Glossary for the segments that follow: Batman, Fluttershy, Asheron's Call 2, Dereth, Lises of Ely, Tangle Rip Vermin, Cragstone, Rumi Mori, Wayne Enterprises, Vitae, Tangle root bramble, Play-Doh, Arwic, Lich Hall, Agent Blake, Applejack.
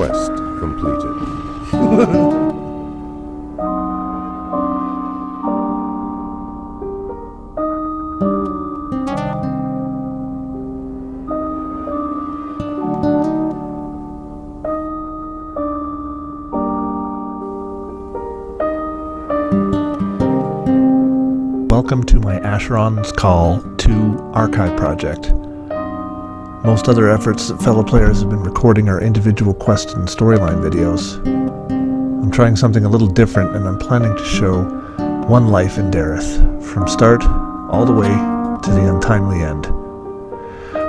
Quest completed. Welcome to my Asheron's Call 2 archive project. Most other efforts that fellow players have been recording are individual quest and storyline videos. I'm trying something a little different, and I'm planning to show one life in Dereth, from start all the way to the untimely end.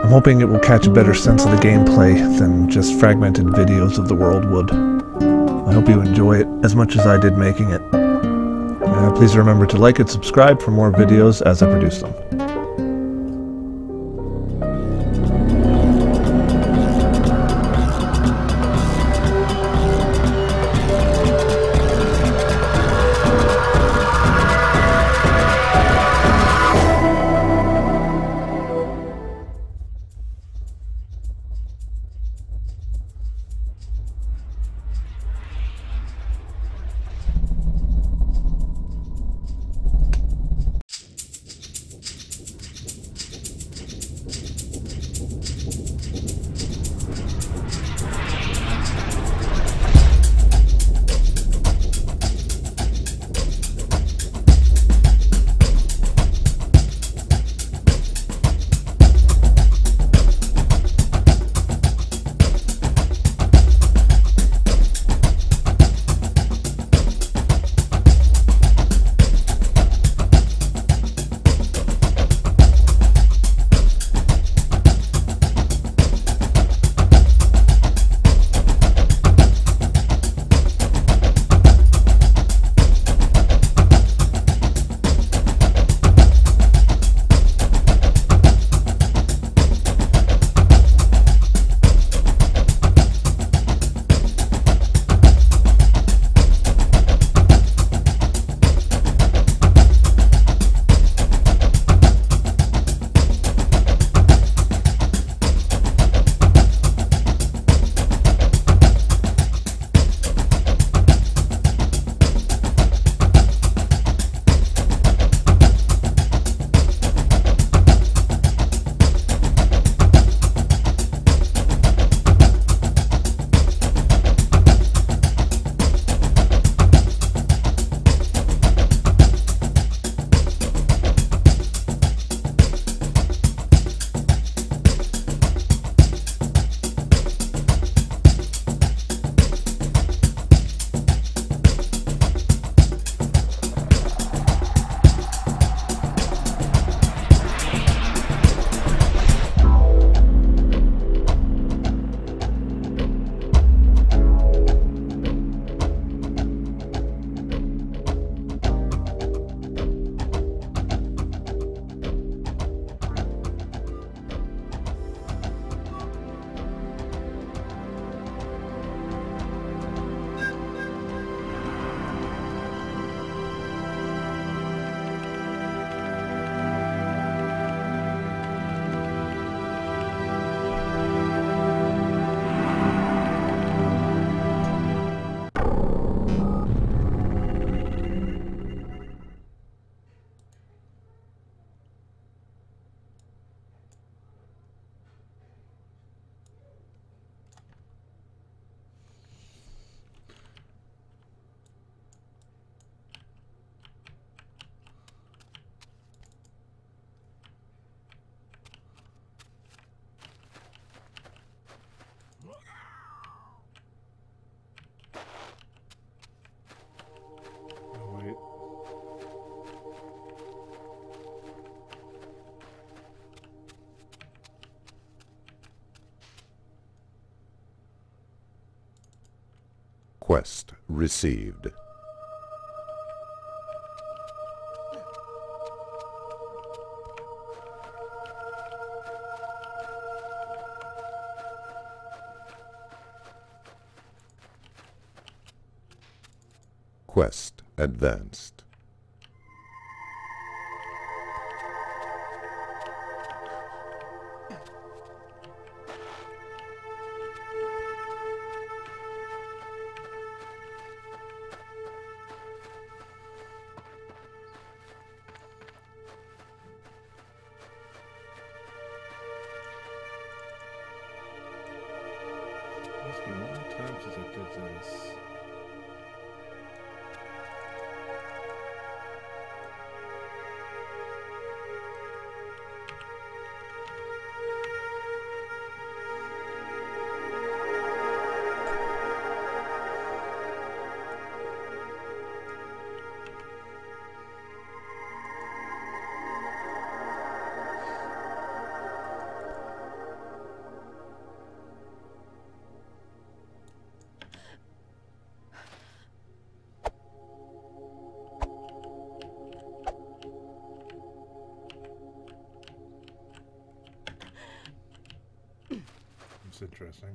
I'm hoping it will catch a better sense of the gameplay than just fragmented videos of the world would. I hope you enjoy it as much as I did making it. Please remember to like and subscribe for more videos as I produce them. Quest received. Quest advanced. It's been a long time since I did this. Interesting.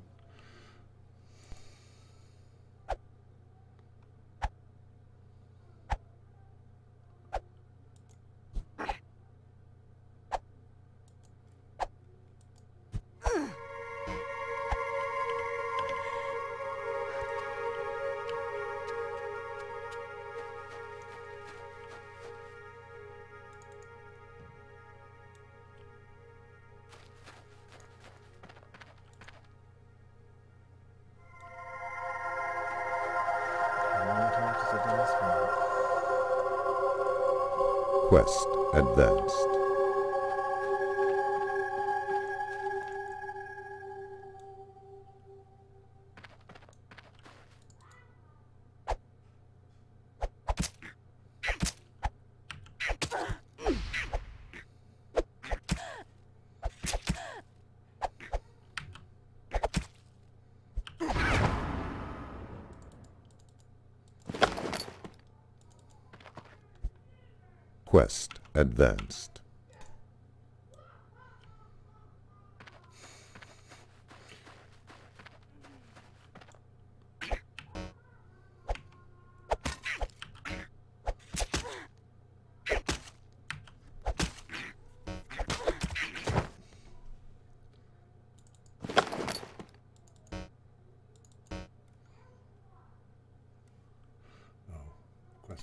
Quest advanced. Quest advanced.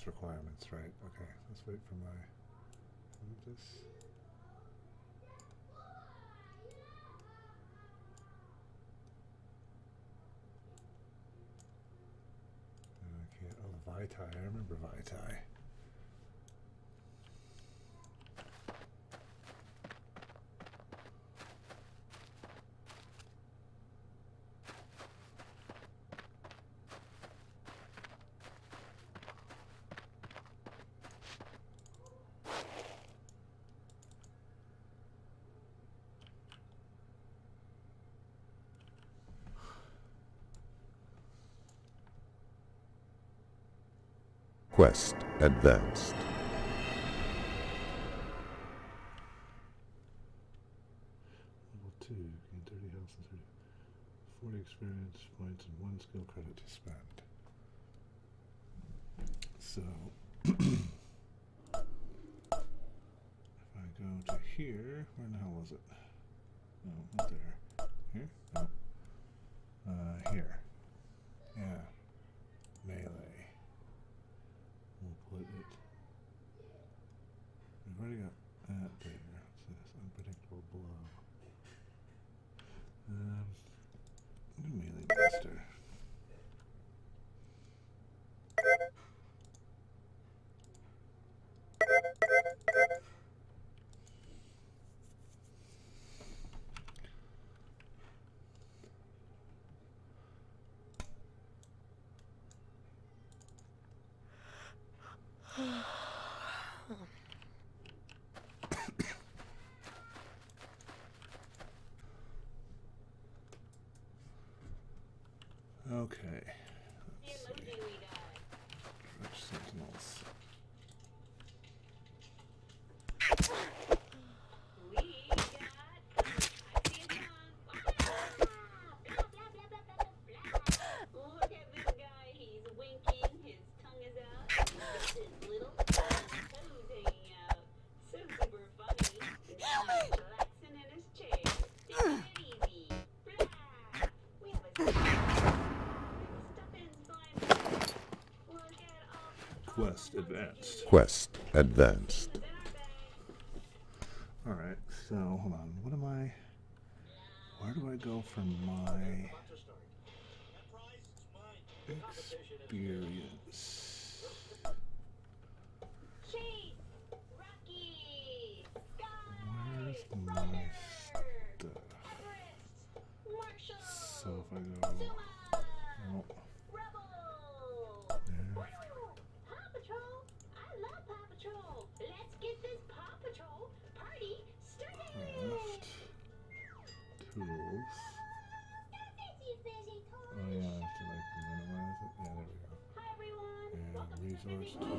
Requirements, right? Okay, let's wait for my this. Okay, oh, Vitae, I remember Vitae. Quest advanced. Level 2, gain 30 health and 40 experience points and 1 skill credit to spend. So, if I go to here, where the hell was it? No, not there. Here? No. Here. Yeah. Melee. It. We've already got that there. It's this unpredictable blow. Melee Buster. Okay, let's see. Dredge Sentinels. Quest advanced. Quest advanced. All right, so hold on. What am I? Where do I go for my experience. Where's my stuff? So if I go... No. There. Craft. Tools. Oh yeah, I have to like minimize it. Yeah, there we go. Hi everyone. And resource tools. Oh.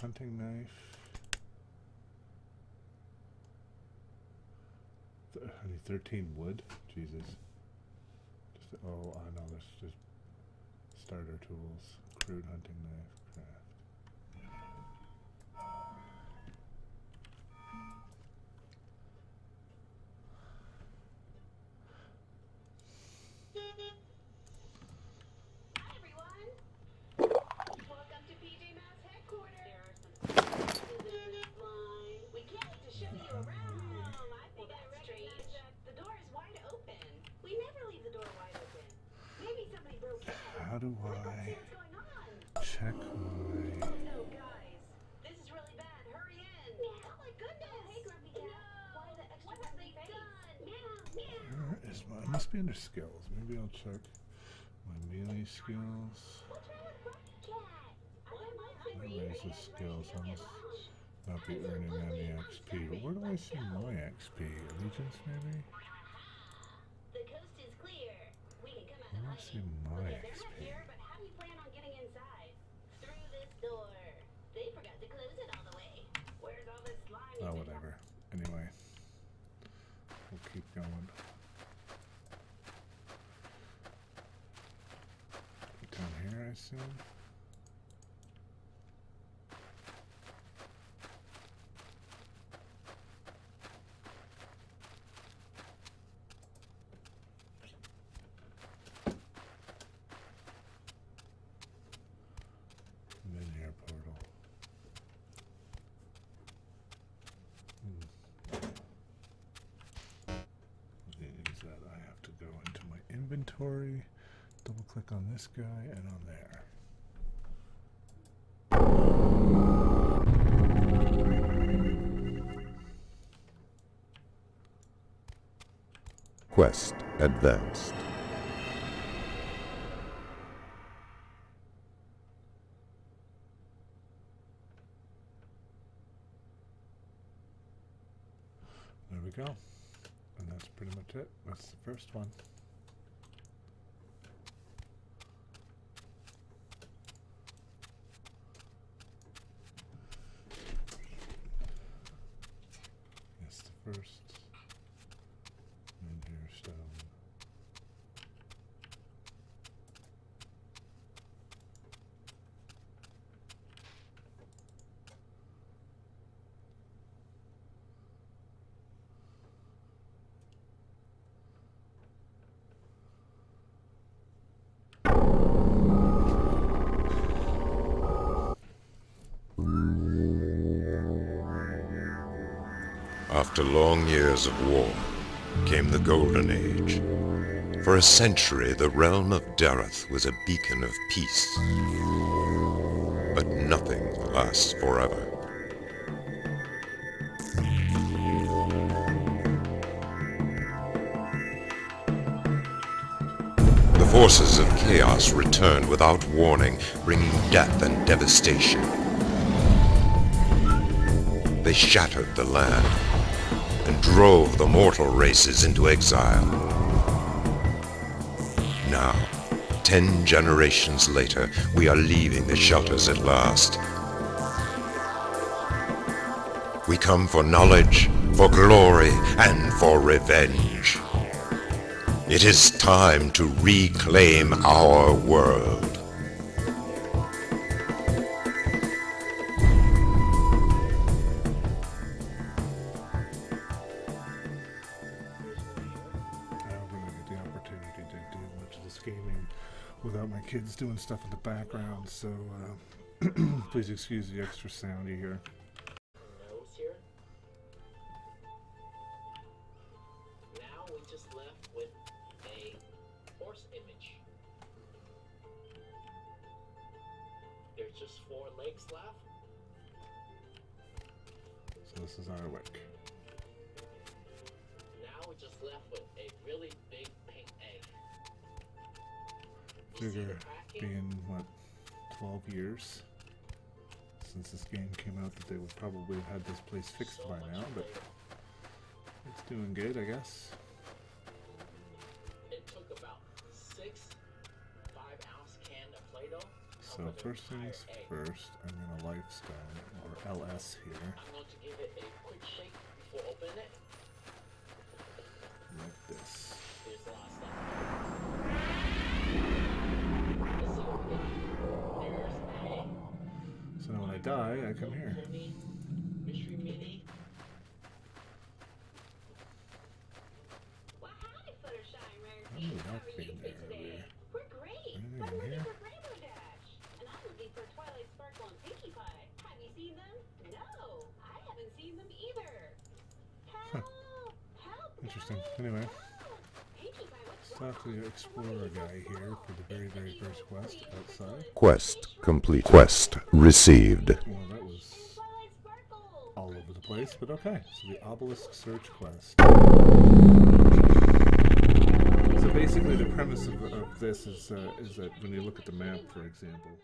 Hunting knife. I need 13 wood. Jesus. Just, oh, I know. That's just starter tools. Crude hunting knife. Must be under skills. Maybe I'll check my melee skills. I raise the skills. I must not be earning any XP. But where do I see my XP? Allegiance, maybe? Where do I see my XP? Oh, whatever. Anyway, we'll keep going. Here, I assume. Mid-air portal. Is that I have to go into my inventory. Double click on this guy and on there. Quest advanced. There we go. And that's pretty much it. That's the first one. After long years of war, came the Golden Age. For a century, the realm of Dereth was a beacon of peace. But nothing lasts forever. The forces of chaos returned without warning, bringing death and devastation. They shattered the land and drove the mortal races into exile. Now, 10 generations later, we are leaving the shelters at last. We come for knowledge, for glory, and for revenge. It is time to reclaim our world. kids doing stuff in the background, so please excuse the extra sound you hear. This is Arwic. Now we're just left with a really big pink egg. Figure being, what, 12 years since this game came out that they would probably have had this place fixed by now, but it's doing good, I guess. It took about 6 5-ounce cans of Play-Doh. So first things first, I'm going to lifestone, or LS here. I'm going to give it a quick shake before opening it. Like this. Here's the last thing. So now when I die, I come here. Mystery mini. Well, howdy, Fluttershy, Rarity. How are you today? We're great. But we're here. Interesting. Anyway, let's talk to the explorer guy here for the very first quest outside. Quest complete. Quest received. Well, that was all over the place, but okay. So the obelisk search quest. So basically, the premise of this is that when you look at the map, for example.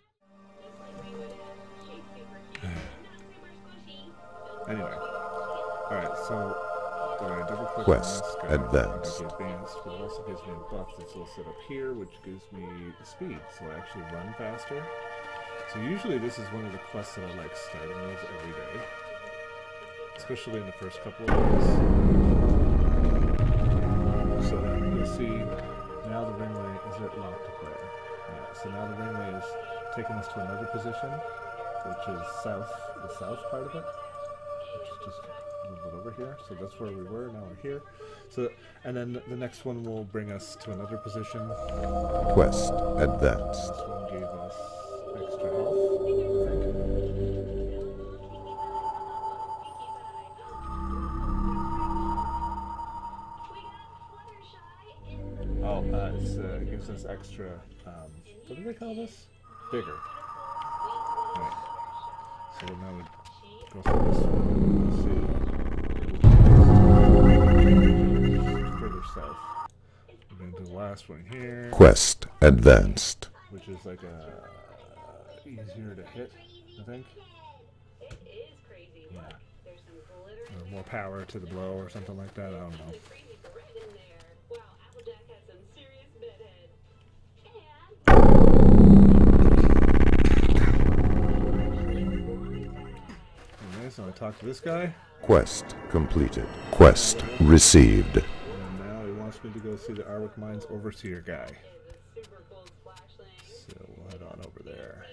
Anyway, all right. So. Quest advanced. But it also gives me a buff that's listed up here, which gives me speed, so I actually run faster. So usually this is one of the quests that I like starting with every day, especially in the first couple of days. So you'll see now the ringway is at locked to play. Yeah, so now the ringway is taking us to another position, which is south, the south part of it, which is just a little bit over here. So that's where we were, now we're here. So, and then the next one will bring us to another position. Quest advanced. This one gave us extra health, I think. Oh, it gives us extra, what do they call this? Bigger. Right. So now we go through this one. Let's see. Further south. We're going to do the last one here. Quest advanced. Which is like a easier to hit, I think. It is crazy. Yeah. There's some glitter. Or more power to the blow or something like that. I don't know. Wow, Applejack has some serious bedhead. Anyway, so I talked to this guy. Quest completed. Quest received. And now he wants me to go see the Arwic Mines Overseer guy. So we'll head on over there.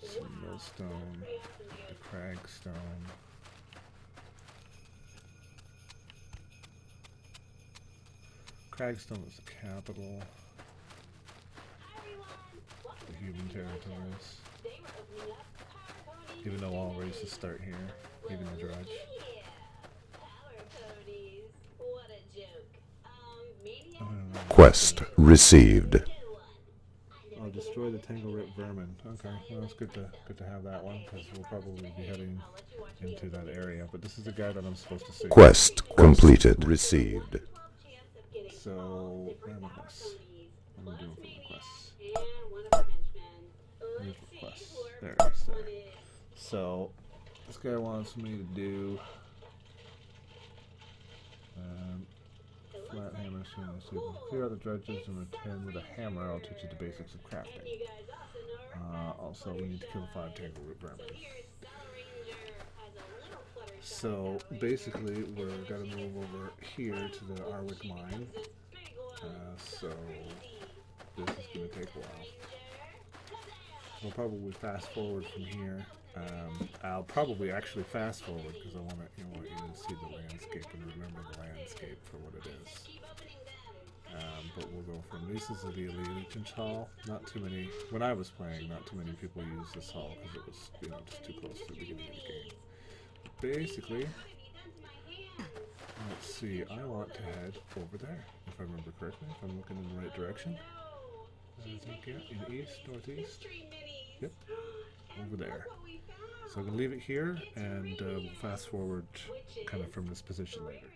Some millstone, the cragstone. Cragstone is the capital. The human territories. Even though all races start here, even the Drudge. Quest received. Oh, destroy the Tangle Rip Vermin. Okay, well it's good to have that one because we'll probably be heading into that area. But this is the guy that I'm supposed to see. Quest completed. Received. So, randomness. What am I doing for requests? Move requests. There it is. There. So, this guy wants me to do flat hammer. So, you can clear out the drudges and return with a hammer. I'll teach you the basics of crafting. Also, we need to kill 5 Tangle Root Bramble. So basically, we're gonna move over here to the Arwic mine. So this is gonna take a while. We'll probably fast forward from here. I'll probably actually fast forward because I want to, you to see the landscape and remember the landscape for what it is. But we'll go from Lises of Ely and Lich Hall. Not too many, when I was playing, not too many people used this hall because it was, just too close to the beginning of the game. But basically, let's see, I want to head over there, if I remember correctly, if I'm looking in the right direction. In east, northeast. Yep, over there. So I'm going to leave it here, and we'll fast forward kind of from this position later.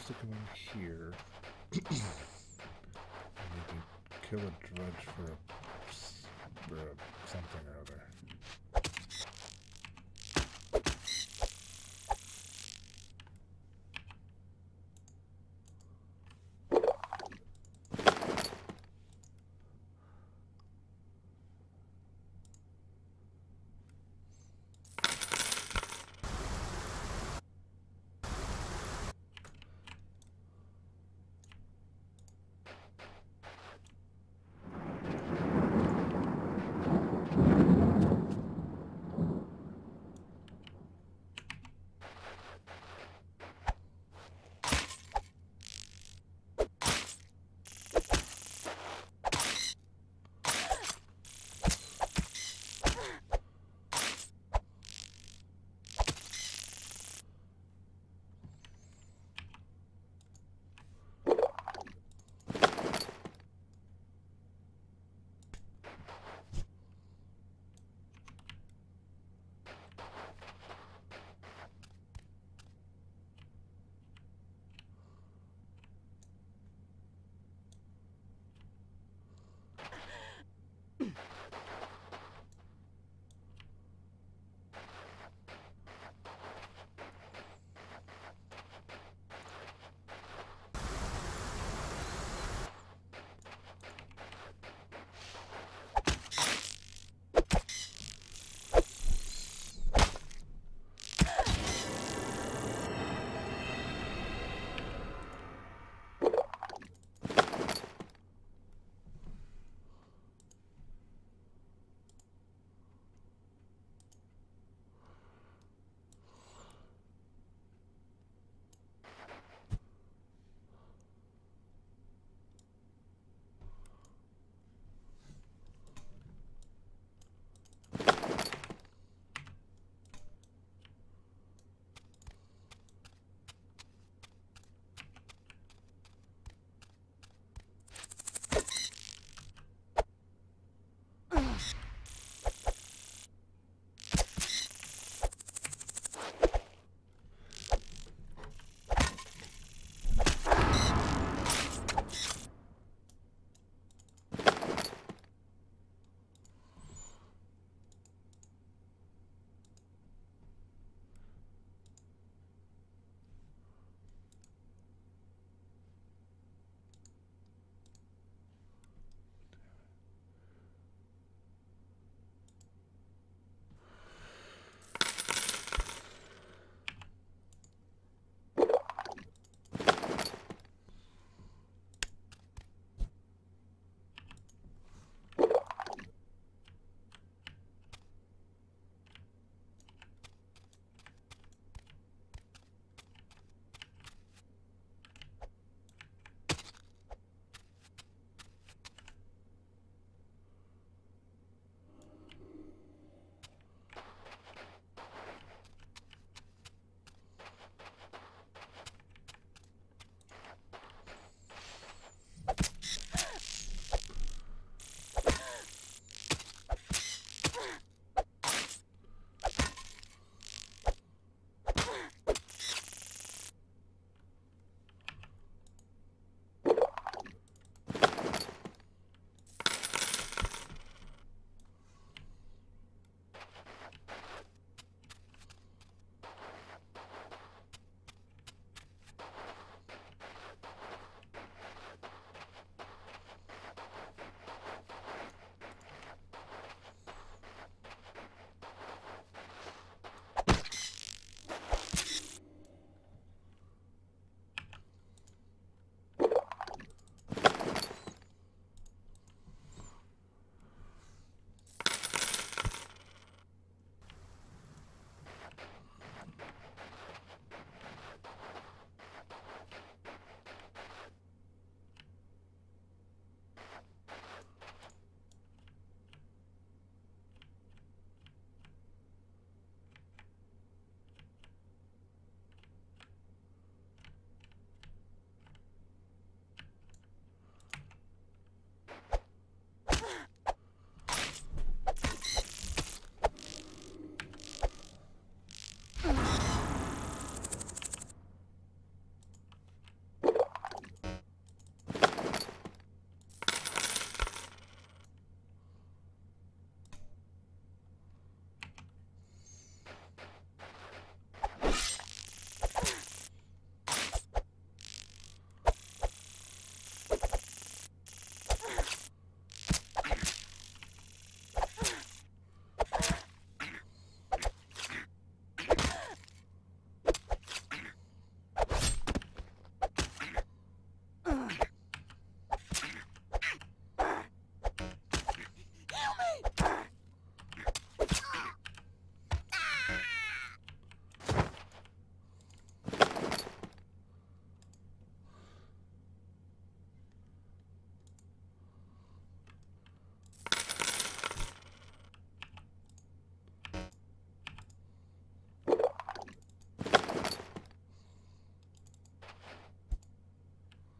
supposed to come in here. I need to kill a drudge for a something or other.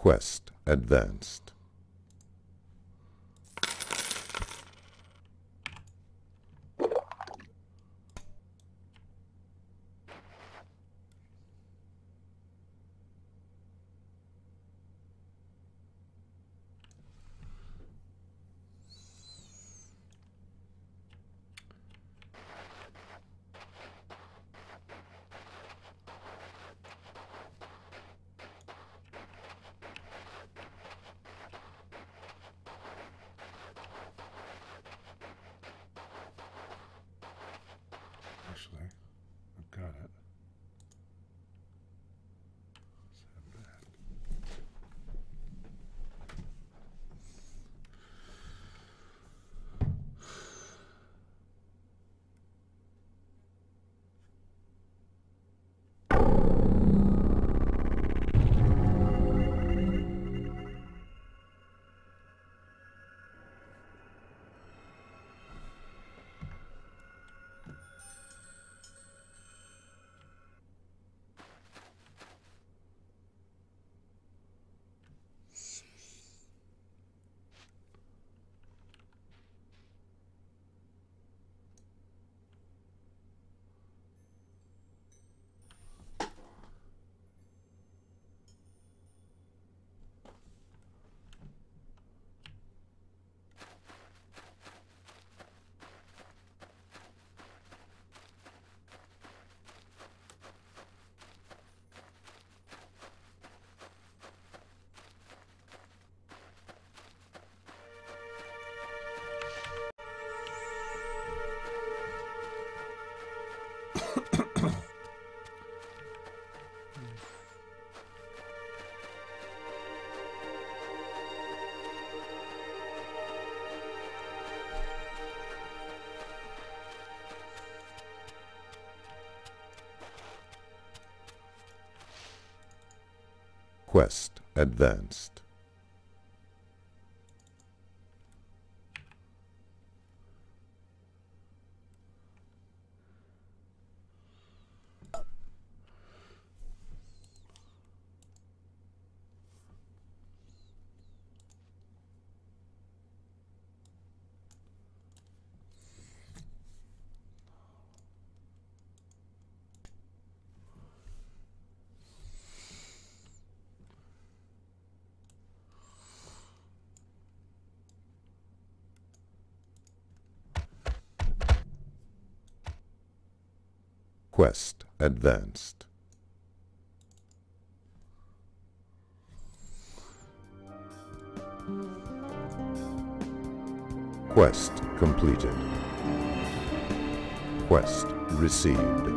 Quest advanced. Quest advanced. Quest advanced. Quest completed. Quest received.